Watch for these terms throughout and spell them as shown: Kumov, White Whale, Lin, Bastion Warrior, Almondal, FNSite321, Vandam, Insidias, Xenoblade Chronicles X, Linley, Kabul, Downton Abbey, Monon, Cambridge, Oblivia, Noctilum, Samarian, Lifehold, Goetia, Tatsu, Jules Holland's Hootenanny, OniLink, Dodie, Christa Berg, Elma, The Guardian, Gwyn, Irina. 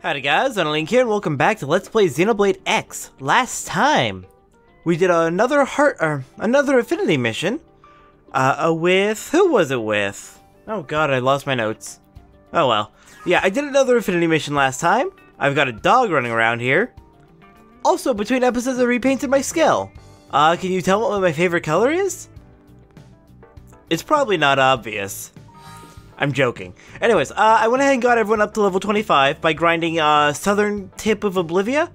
Howdy guys, OniLink here and welcome back to Let's Play Xenoblade X. Last time, we did another affinity mission. With, who was it with? Oh god, I lost my notes. Oh well. Yeah, I did another affinity mission last time. I've got a dog running around here. Also, between episodes I repainted my scale. Can you tell what my favorite color is? It's probably not obvious. I'm joking. Anyways, I went ahead and got everyone up to level 25 by grinding southern tip of Oblivia.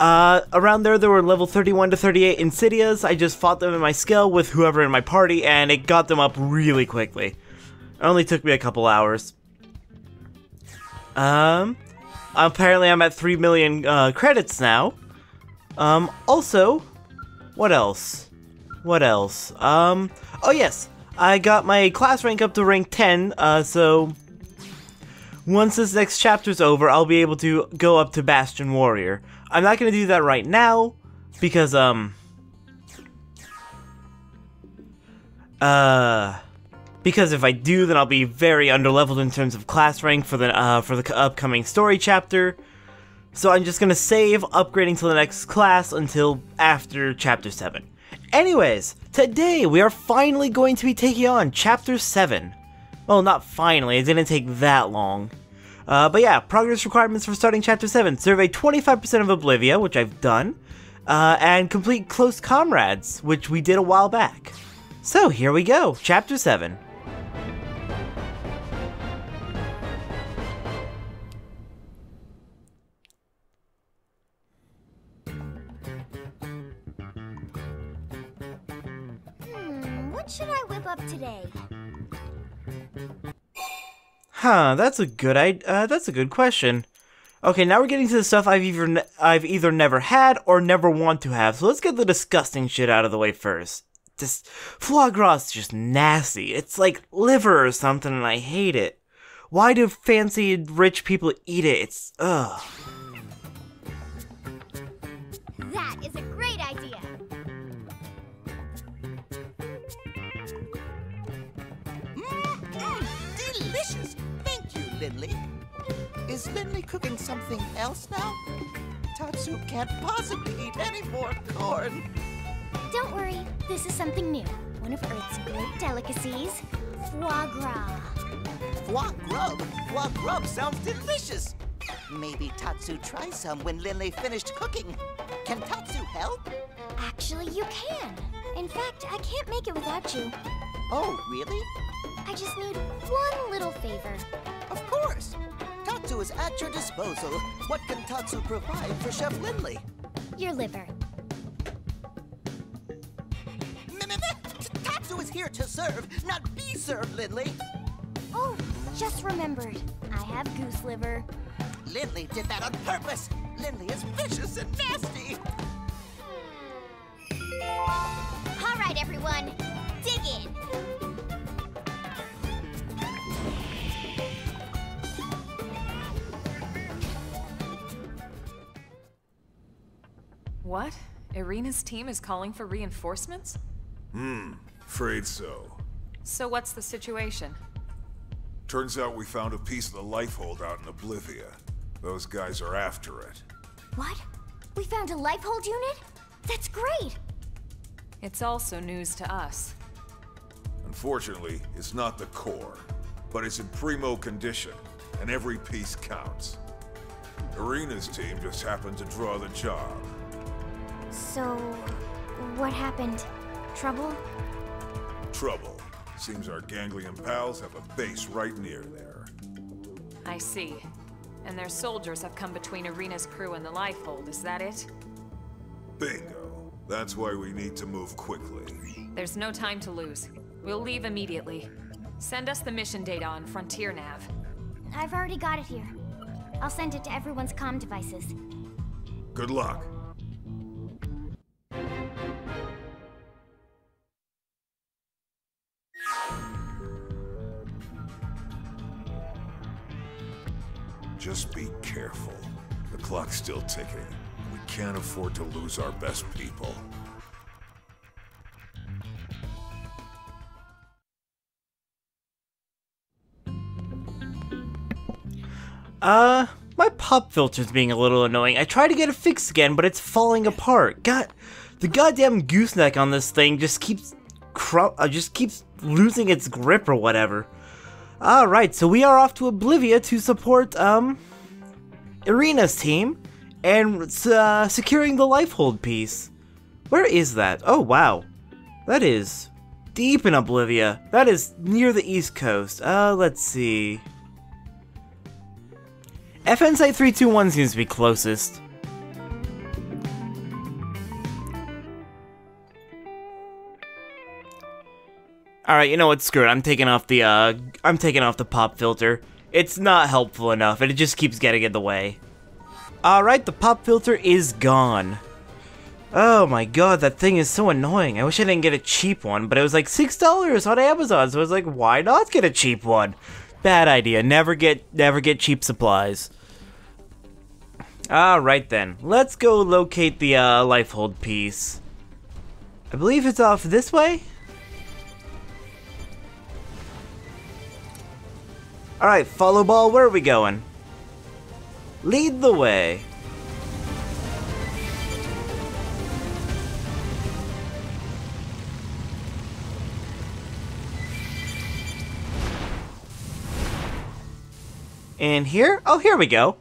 Around there were level 31 to 38 Insidias. I just fought them in my skill with whoever in my party, and it got them up really quickly. It only took me a couple hours. Apparently I'm at 3 million credits now. Also, what else? Oh yes! I got my class rank up to rank 10, so once this next chapter's over, I'll be able to go up to Bastion Warrior. I'm not gonna do that right now, because, because if I do, then I'll be very underleveled in terms of class rank for the upcoming story chapter. So I'm just gonna save upgrading to the next class until after Chapter 7. Anyways, today we are finally going to be taking on Chapter 7. Well, not finally, it didn't take that long. But yeah, progress requirements for starting Chapter 7. Survey 25% of Oblivia, which I've done, and complete Close Comrades, which we did a while back. So here we go, Chapter 7. What should I whip up today? Huh, that's a good question. Okay, now we're getting to the stuff I've either never had or never want to have. So let's get the disgusting shit out of the way first. Just foie gras is just nasty. It's like liver or something and I hate it. Why do fancy rich people eat it? It's ugh. That is a great idea. Linley? Is Linley cooking something else now? Tatsu can't possibly eat any more corn. Don't worry, this is something new. One of Earth's great delicacies, foie gras. Foie grub? Foie grub sounds delicious. Maybe Tatsu tries some when Linley finished cooking. Can Tatsu help? Actually, you can. In fact, I can't make it without you. Oh, really? I just need one little favor. Of course! Tatsu is at your disposal. What can Tatsu provide for Chef Linley? Your liver. Tatsu is here to serve, not be served, Linley! Oh, just remembered. I have goose liver. Linley did that on purpose! Linley is vicious and nasty! Alright, everyone. Dig in! What? Irina's team is calling for reinforcements? Afraid so. So what's the situation? Turns out we found a piece of the Lifehold out in Oblivia. Those guys are after it. What? We found a Lifehold unit? That's great! It's also news to us. Unfortunately, it's not the core, but it's in primo condition, and every piece counts. Irina's team just happened to draw the job. So, what happened? Trouble? Trouble. Seems our ganglion pals have a base right near there. I see. And their soldiers have come between Irina's crew and the Lifehold, is that it? Bingo. That's why we need to move quickly. There's no time to lose. We'll leave immediately. Send us the mission data on Frontier Nav. I've already got it here. I'll send it to everyone's comm devices. Good luck. Just be careful. The clock's still ticking. We can't afford to lose our best people. My pop filter's being a little annoying. I tried to get it fixed again, but it's falling apart. God, the goddamn gooseneck on this thing just keeps just keeps losing its grip or whatever. Alright, so we are off to Oblivia to support, Irina's team, and, securing the Lifehold piece. Where is that? Oh, wow. That is deep in Oblivia. That is near the East Coast. Let's see. FNSite321 seems to be closest. Alright, you know what, screw it, I'm taking off the pop filter. It's not helpful enough, and it just keeps getting in the way. Alright, the pop filter is gone. Oh my god, that thing is so annoying. I wish I didn't get a cheap one, but it was like $6 on Amazon, so I was like, why not get a cheap one? Bad idea, never get cheap supplies. Alright then, let's go locate the Lifehold piece. I believe it's off this way? Alright, follow ball, where are we going? Lead the way. And here? Oh, here we go.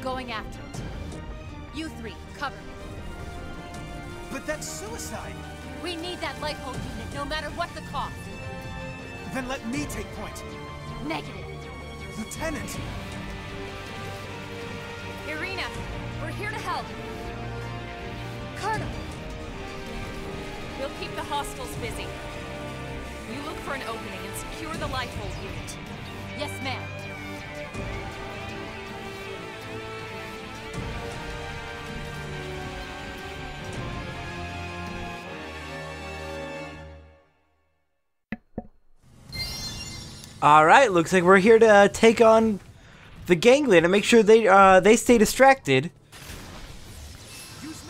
Going after it. You three, cover me. But that's suicide! We need that Lifehold unit, no matter what the cost. Then let me take point. Negative. Lieutenant! Irina, we're here to help. Colonel! We'll keep the hostiles busy. You look for an opening and secure the Lifehold unit. Yes, ma'am. Alright, looks like we're here to take on the ganglion and make sure they stay distracted.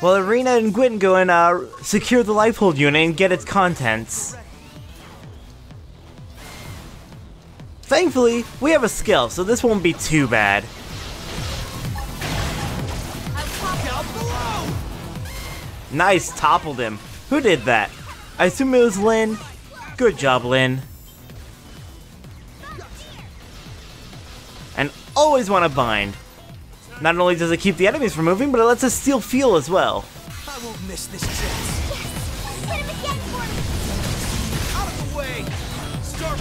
While Irina and Gwyn go and secure the Lifehold unit and get its contents. Thankfully, we have a skill, so this won't be too bad. Nice, toppled him. Who did that? I assume it was Lin. Good job, Lin. And always want to bind. Not only does it keep the enemies from moving, but it lets us steal fuel as well. I won't miss this chance. Yes! Put him again for me! Out of the way! Start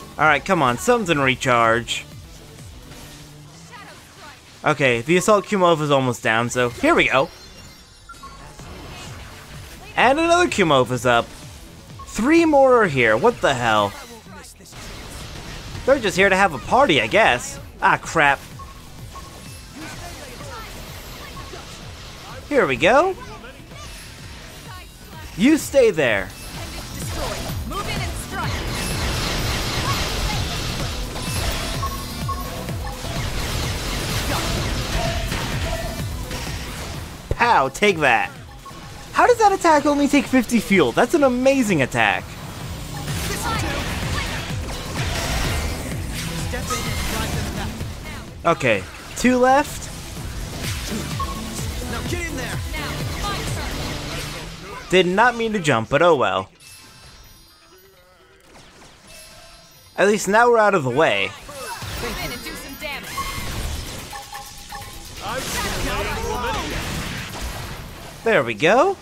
with. Alright, come on, something recharge. Okay, the assault Kumov is almost down, so here we go. And another Kumov is up. Three more are here, what the hell? They're just here to have a party, I guess. Ah, crap. Here we go. You stay there. Pow, take that. How does that attack only take 50 fuel? That's an amazing attack. Okay, two left. Now get in there. Did not mean to jump, but oh well. At least now we're out of the way. There we go.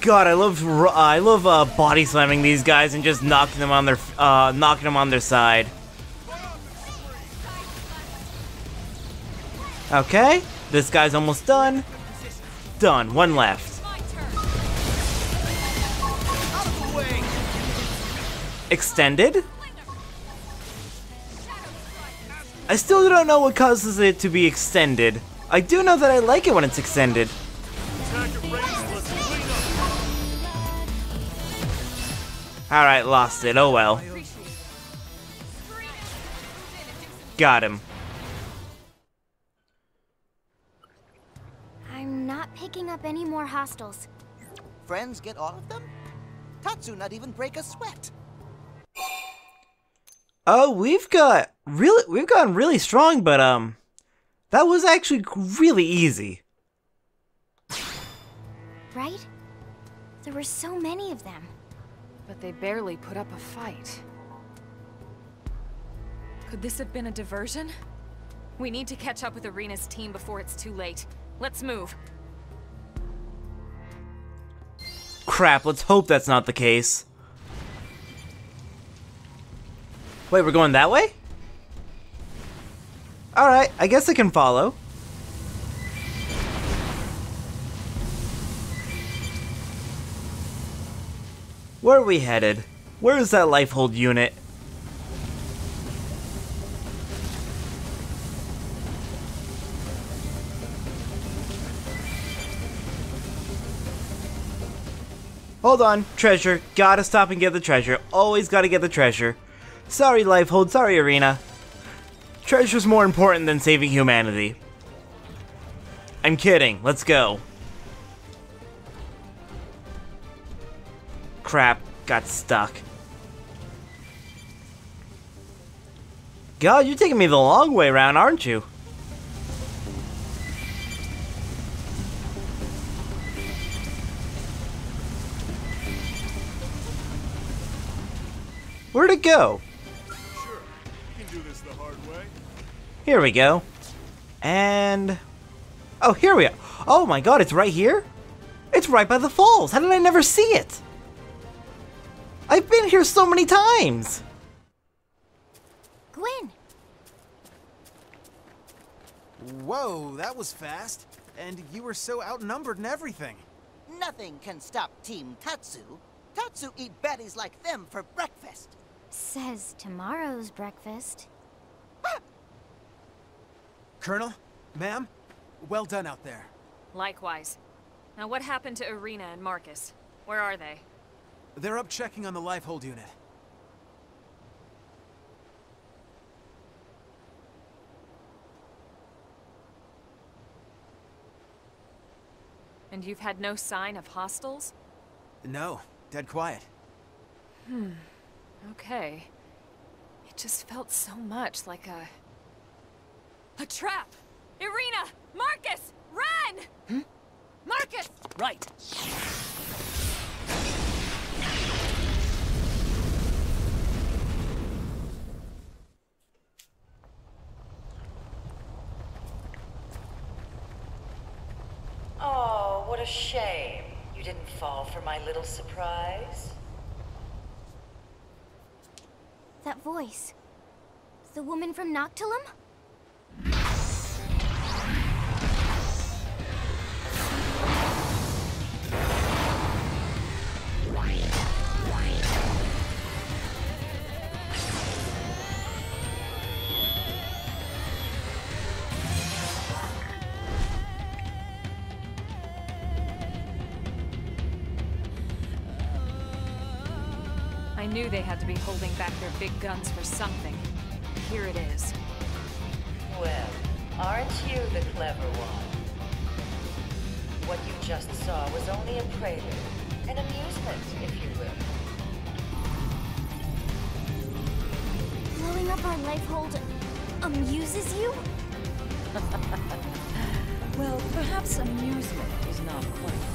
God, I love body slamming these guys and just knocking them on their side. Okay, this guy's almost done. Done. One left. Extended. I still don't know what causes it to be extended. I do know that I like it when it's extended. Alright, lost it. Oh well. Got him. I'm not picking up any more hostiles. Friends get all of them? Tatsu not even break a sweat. Oh, we've gotten really strong, but that was actually really easy. Right? There were so many of them. But they barely put up a fight. Could this have been a diversion? We need to catch up with Irina's team before it's too late. Let's move. Crap, let's hope that's not the case. Wait, we're going that way? Alright, I guess I can follow. Where are we headed? Where is that Lifehold unit? Hold on, treasure. Gotta stop and get the treasure. Always gotta get the treasure. Sorry, Lifehold. Sorry, Irina. Treasure's more important than saving humanity. I'm kidding. Let's go. Crap. Got stuck. God, you're taking me the long way around, aren't you? Where'd it go? Sure. You can do this the hard way. Here we go. And... oh, here we are. Oh my god, it's right here? It's right by the falls. How did I never see it? I've been here so many times. Gwyn. Whoa, that was fast. And you were so outnumbered and everything. Nothing can stop Team Tatsu. Tatsu eat baddies like them for breakfast. Says tomorrow's breakfast. Ah! Colonel, ma'am, well done out there. Likewise. Now what happened to Irina and Marcus? Where are they? They're up checking on the Lifehold unit. And you've had no sign of hostiles? No. Dead quiet. Hmm. Okay. It just felt so much like a trap! Irina! Marcus! Run! Hmm? Marcus! Right. Oh, what a shame. You didn't fall for my little surprise? That voice. The woman from Noctilum? I knew they had to be holding back their big guns for something. Here it is. Well, aren't you the clever one? What you just saw was only a prelude, an amusement, if you will. Blowing up our Lifehold amuses you? Well, perhaps amusement is not quite.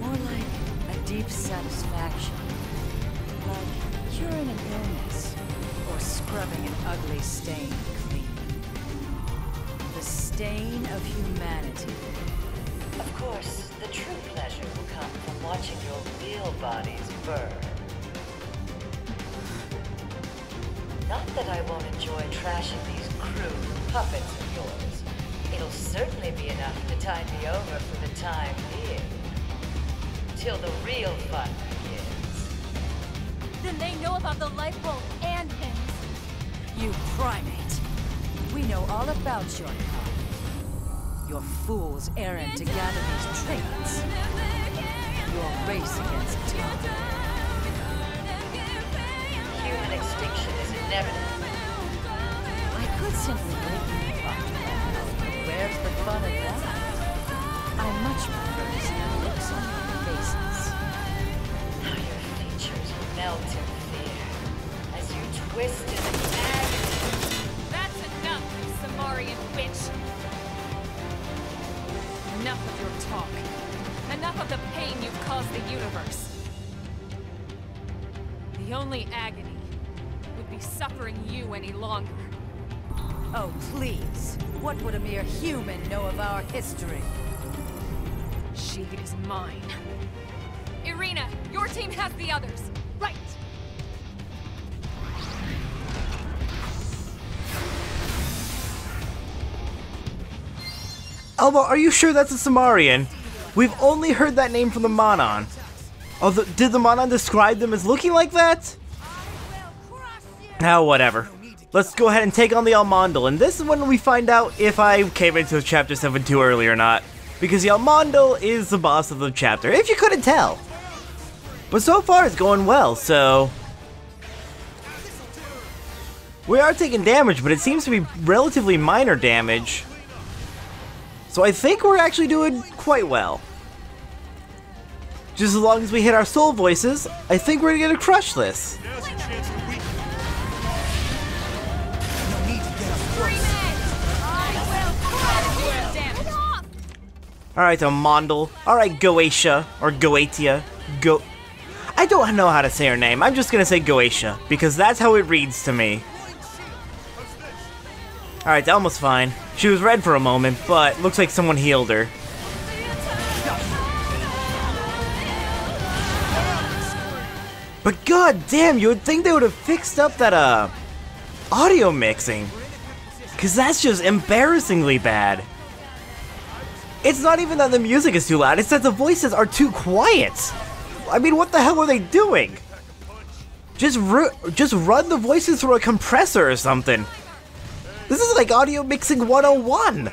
More like a deep satisfaction. Like curing an illness, or scrubbing an ugly stain clean. The stain of humanity. Of course, the true pleasure will come from watching your real bodies burn. Not that I won't enjoy trashing these crude puppets of yours. It'll certainly be enough to tide me over for the time being. Till the real fun. Then they know about the Lifehold and things. You primate. We know all about your kind. Your fool's errand to gather these trinkets. Your race against time. and extinction is inevitable. I could simply break you apart. Where's the fun in that? I much prefer to see the looks on your faces. Now your features melt in fear as you twist in agony. That's enough, Samarian witch! Enough of your talk. Enough of the pain you've caused the universe. The only agony would be suffering you any longer. Oh, please. What would a mere human know of our history? She is mine. Irina, your team has the others. Right! Elma, are you sure that's a Samarian? We've only heard that name from the Monon. Although, did the Monon describe them as looking like that? Now, whatever. Let's go ahead and take on the Almondal, and this is when we find out if I came into Chapter 7 too early or not. Because the Almondal is the boss of the chapter, if you couldn't tell. But so far it's going well, so... we are taking damage, but it seems to be relatively minor damage. So I think we're actually doing quite well. Just as long as we hit our soul voices, I think we're gonna crush this. Alright, Almondal. Alright, Goetia. Or Goetia. I don't know how to say her name. I'm just gonna say Goetia, because that's how it reads to me. Alright, Elma's fine. She was red for a moment, but looks like someone healed her. But god damn, you would think they would have fixed up that audio mixing, cause that's just embarrassingly bad. It's not even that the music is too loud, it's that the voices are too quiet. I mean, what the hell are they doing? Just run the voices through a compressor or something. This is like audio mixing 101.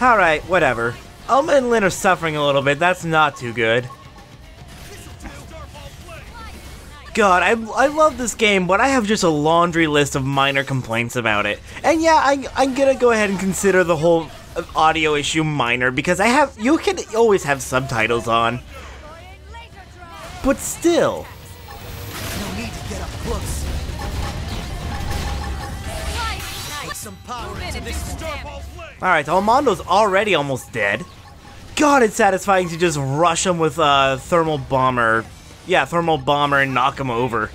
Alright, whatever. Elma and Lin are suffering a little bit, that's not too good. God, I love this game, but I have just a laundry list of minor complaints about it. And yeah, I'm gonna go ahead and consider the whole audio issue minor, because you can always have subtitles on. But still. No need to get up close. Alright, Almondal's already almost dead. God, it's satisfying to just rush him with a thermal bomber. Yeah, thermal bomber and knock him over.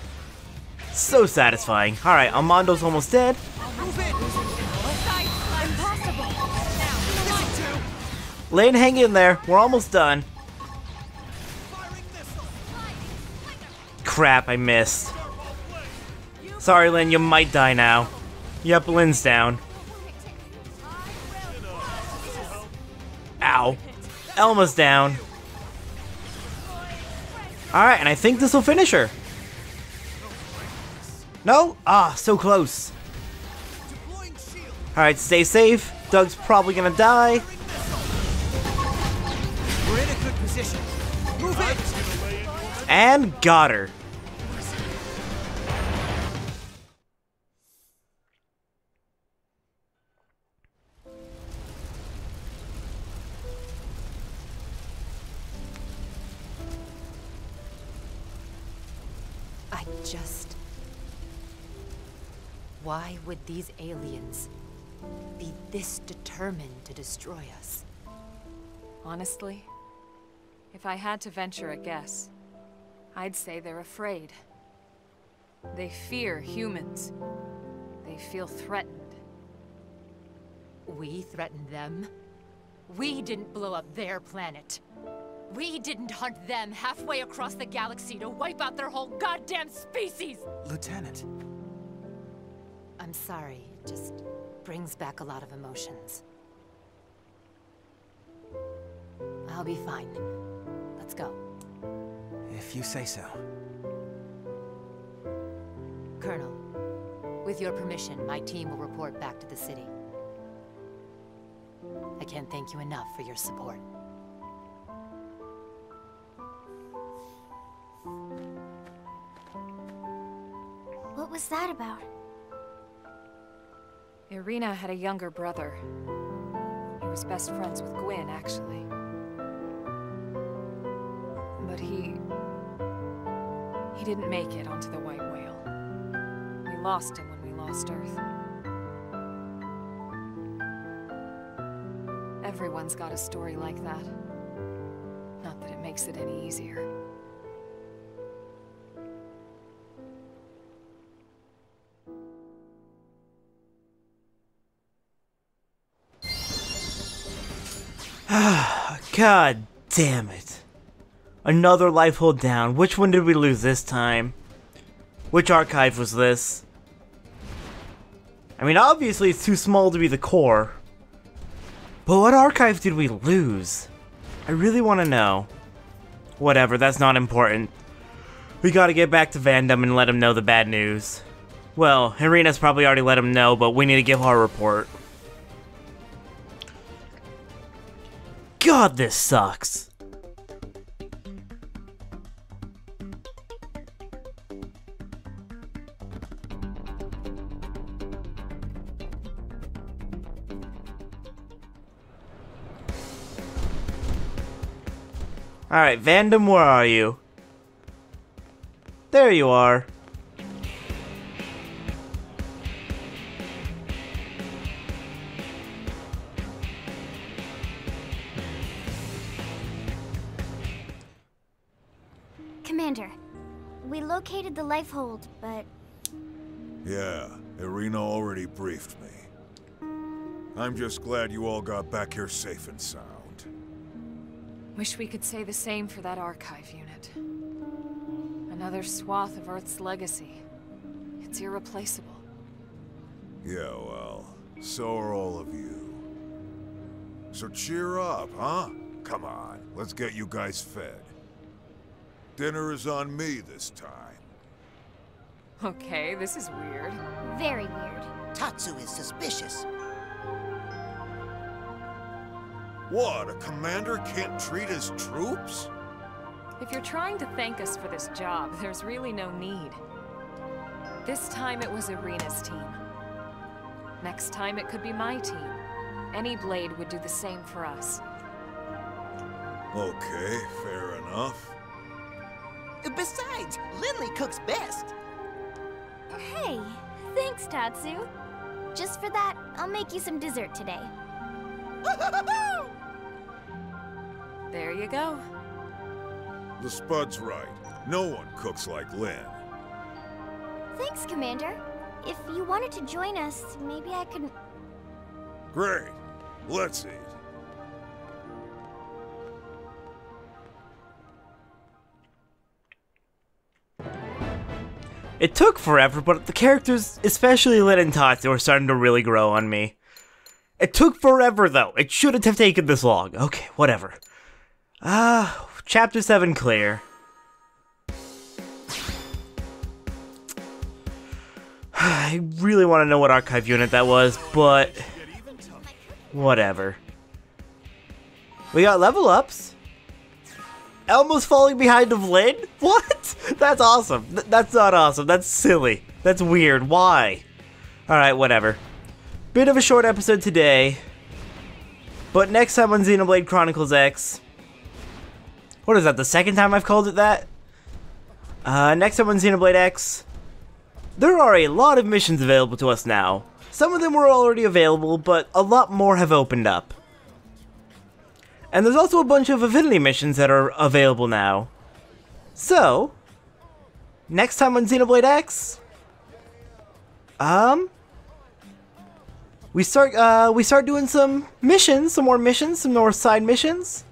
So satisfying. Alright, Almondal's almost dead. Lane, hang in there. We're almost done. Crap, I missed. Sorry, Lin, you might die now. Yep, Lin's down. Ow. Elma's down. Alright, and I think this will finish her. No? Ah, so close. Alright, stay safe. Doug's probably gonna die. We're in a good position. Move it. And got her. Why would these aliens be this determined to destroy us? Honestly, if I had to venture a guess, I'd say they're afraid. They fear humans. They feel threatened. We threatened them? We didn't blow up their planet. We didn't hunt them halfway across the galaxy to wipe out their whole goddamn species! Lieutenant. I'm sorry, it just brings back a lot of emotions. I'll be fine. Let's go. If you say so. Colonel, with your permission, my team will report back to the city. I can't thank you enough for your support. What was that about? Irina had a younger brother. He was best friends with Gwyn, actually. But he didn't make it onto the White Whale. We lost him when we lost Earth. Everyone's got a story like that. Not that it makes it any easier. God damn it. Another Lifehold down. Which one did we lose this time? Which archive was this? I mean, obviously it's too small to be the core. But what archive did we lose? I really want to know. Whatever, that's not important. We gotta get back to Vandam and let him know the bad news. Well, Irina's probably already let him know, but we need to give her a report. God, this sucks. Alright, Vandam, where are you? There you are. Commander, we located the Lifehold, but... Yeah, Irina already briefed me. I'm just glad you all got back here safe and sound. Wish we could say the same for that archive unit. Another swath of Earth's legacy. It's irreplaceable. Yeah, well, so are all of you. So cheer up, huh? Come on, let's get you guys fed. Dinner is on me this time. Okay, this is weird. Very weird. Tatsu is suspicious. What, a commander can't treat his troops? If you're trying to thank us for this job, there's really no need. This time it was Irina's team. Next time it could be my team. Any blade would do the same for us. Okay, fair enough. Besides, Linley cooks best. Hey, thanks, Tatsu. Just for that, I'll make you some dessert today. There you go. The Spud's right. No one cooks like Lin. Thanks, Commander. If you wanted to join us, maybe I could... Great. Let's eat. It took forever, but the characters, especially Lin and Tatsu, are starting to really grow on me. It took forever, though. It shouldn't have taken this long. Okay, whatever. Chapter 7 clear. I really want to know what archive unit that was, but... whatever. We got level ups. Elma's falling behind of Lin? What? That's awesome. That's not awesome. That's silly. That's weird. Why? Alright, whatever. Bit of a short episode today. But next time on Xenoblade Chronicles X... what is that, the second time I've called it that? Next time on Xenoblade X... there are a lot of missions available to us now. Some of them were already available, but a lot more have opened up. And there's also a bunch of affinity missions that are available now. So, next time on Xenoblade X, we start doing some missions, some more missions, some north side missions,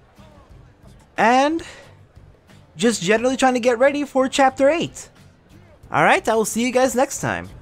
and just generally trying to get ready for Chapter 8. All right, I will see you guys next time.